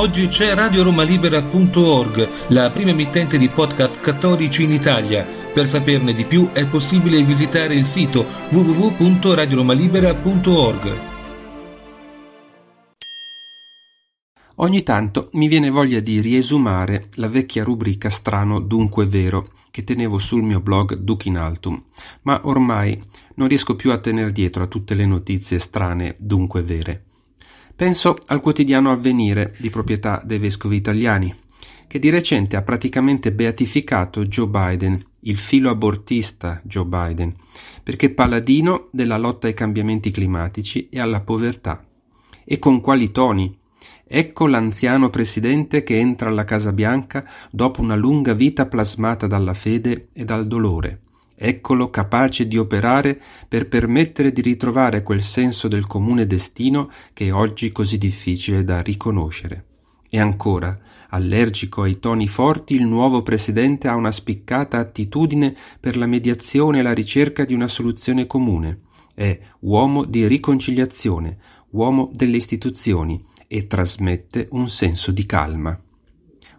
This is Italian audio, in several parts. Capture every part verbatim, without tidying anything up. Oggi c'è radio roma libera punto org, la prima emittente di podcast cattolici in Italia. Per saperne di più è possibile visitare il sito w w w punto radio roma libera punto org. Ogni tanto mi viene voglia di riesumare la vecchia rubrica Strano dunque vero che tenevo sul mio blog Duc in Altum, ma ormai non riesco più a tener dietro a tutte le notizie strane dunque vere. Penso al quotidiano Avvenire, di proprietà dei vescovi italiani, che di recente ha praticamente beatificato Joe Biden, il filoabortista Joe Biden, perché paladino della lotta ai cambiamenti climatici e alla povertà. E con quali toni! Ecco l'anziano presidente che entra alla Casa Bianca dopo una lunga vita plasmata dalla fede e dal dolore. Eccolo capace di operare per permettere di ritrovare quel senso del comune destino che è oggi così difficile da riconoscere. E ancora, allergico ai toni forti, il nuovo presidente ha una spiccata attitudine per la mediazione e la ricerca di una soluzione comune. È uomo di riconciliazione, uomo delle istituzioni e trasmette un senso di calma.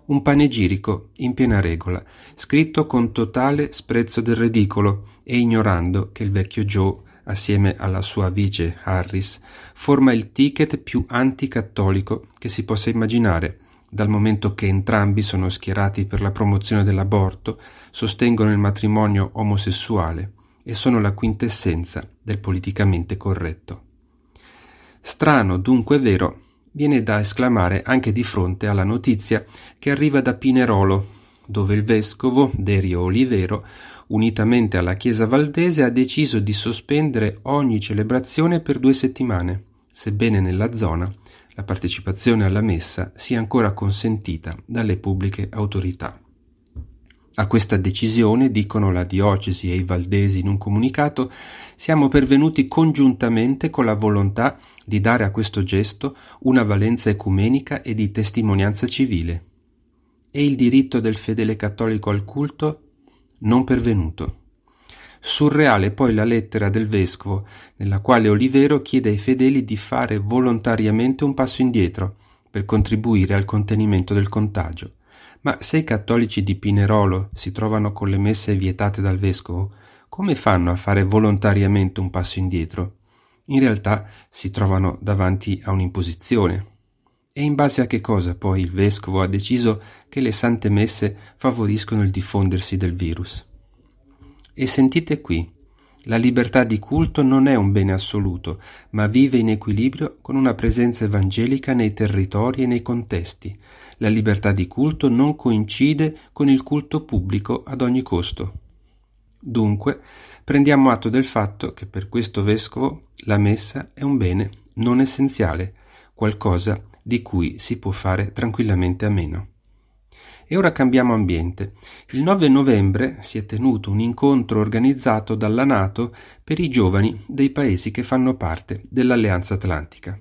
Un panegirico in piena regola, scritto con totale sprezzo del ridicolo e ignorando che il vecchio Joe, assieme alla sua vice Harris, forma il ticket più anticattolico che si possa immaginare, dal momento che entrambi sono schierati per la promozione dell'aborto, sostengono il matrimonio omosessuale e sono la quintessenza del politicamente corretto. Strano dunque vero viene da esclamare anche di fronte alla notizia che arriva da Pinerolo, dove il vescovo Derio Olivero, unitamente alla chiesa valdese, ha deciso di sospendere ogni celebrazione per due settimane, sebbene nella zona la partecipazione alla messa sia ancora consentita dalle pubbliche autorità. A questa decisione, dicono la diocesi e i valdesi in un comunicato, siamo pervenuti congiuntamente con la volontà di dare a questo gesto una valenza ecumenica e di testimonianza civile. E il diritto del fedele cattolico al culto? Non pervenuto. Surreale poi la lettera del vescovo, nella quale Olivero chiede ai fedeli di fare volontariamente un passo indietro per contribuire al contenimento del contagio. Ma se i cattolici di Pinerolo si trovano con le messe vietate dal vescovo, come fanno a fare volontariamente un passo indietro? In realtà si trovano davanti a un'imposizione. E in base a che cosa poi il vescovo ha deciso che le sante messe favoriscono il diffondersi del virus? E sentite qui, la libertà di culto non è un bene assoluto, ma vive in equilibrio con una presenza evangelica nei territori e nei contesti. La libertà di culto non coincide con il culto pubblico ad ogni costo. Dunque, prendiamo atto del fatto che per questo vescovo la messa è un bene non essenziale, qualcosa di cui si può fare tranquillamente a meno. E ora cambiamo ambiente. Il nove novembre si è tenuto un incontro organizzato dalla NATO per i giovani dei paesi che fanno parte dell'Alleanza Atlantica.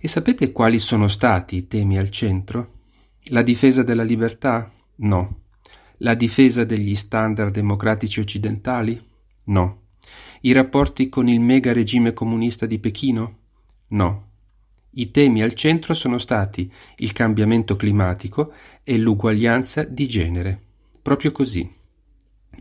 E sapete quali sono stati i temi al centro? La difesa della libertà? No. La difesa degli standard democratici occidentali? No. I rapporti con il mega regime comunista di Pechino? No. I temi al centro sono stati il cambiamento climatico e l'uguaglianza di genere. Proprio così.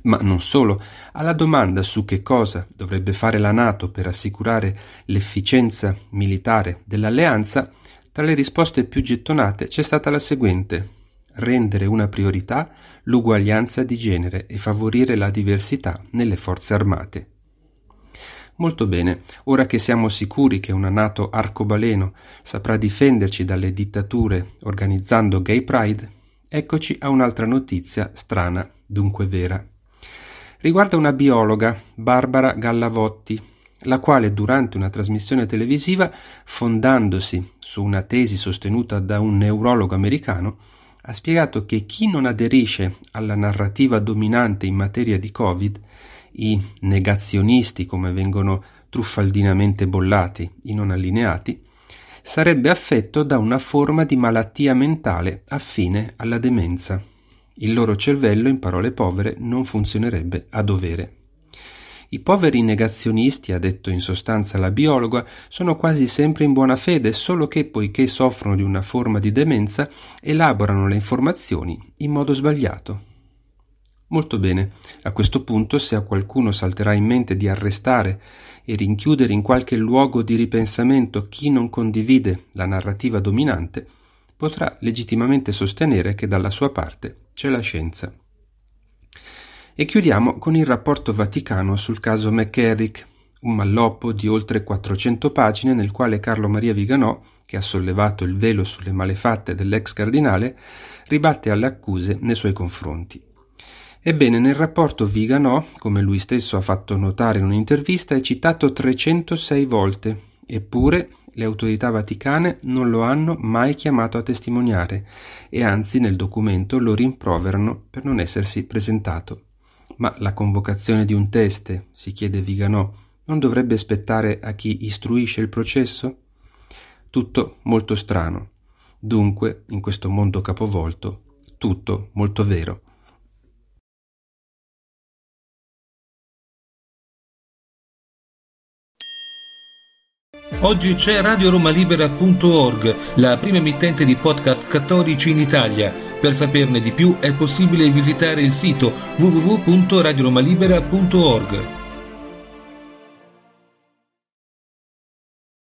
Ma non solo. Alla domanda su che cosa dovrebbe fare la NATO per assicurare l'efficienza militare dell'alleanza, tra le risposte più gettonate c'è stata la seguente: rendere una priorità l'uguaglianza di genere e favorire la diversità nelle forze armate. Molto bene, ora che siamo sicuri che una NATO arcobaleno saprà difenderci dalle dittature organizzando Gay Pride, eccoci a un'altra notizia strana, dunque vera. Riguarda una biologa, Barbara Gallavotti, la quale durante una trasmissione televisiva, fondandosi su una tesi sostenuta da un neurologo americano, ha spiegato che chi non aderisce alla narrativa dominante in materia di Covid, i negazionisti, come vengono truffaldinamente bollati, i non allineati, sarebbe affetto da una forma di malattia mentale affine alla demenza. Il loro cervello, in parole povere, non funzionerebbe a dovere. I poveri negazionisti, ha detto in sostanza la biologa, sono quasi sempre in buona fede, solo che poiché soffrono di una forma di demenza, elaborano le informazioni in modo sbagliato. Molto bene, a questo punto se a qualcuno salterà in mente di arrestare e rinchiudere in qualche luogo di ripensamento chi non condivide la narrativa dominante, potrà legittimamente sostenere che dalla sua parte c'è la scienza. E chiudiamo con il rapporto Vaticano sul caso McCarrick, un malloppo di oltre quattrocento pagine nel quale Carlo Maria Viganò, che ha sollevato il velo sulle malefatte dell'ex cardinale, ribatte alle accuse nei suoi confronti. Ebbene, nel rapporto Viganò, come lui stesso ha fatto notare in un'intervista, è citato trecentosei volte, eppure le autorità vaticane non lo hanno mai chiamato a testimoniare e anzi nel documento lo rimproverano per non essersi presentato. Ma la convocazione di un teste, si chiede Viganò, non dovrebbe spettare a chi istruisce il processo? Tutto molto strano. Dunque, in questo mondo capovolto, tutto molto vero. Oggi c'è radio roma libera punto org, la prima emittente di podcast cattolici in Italia. Per saperne di più è possibile visitare il sito w w w punto radio roma libera punto org.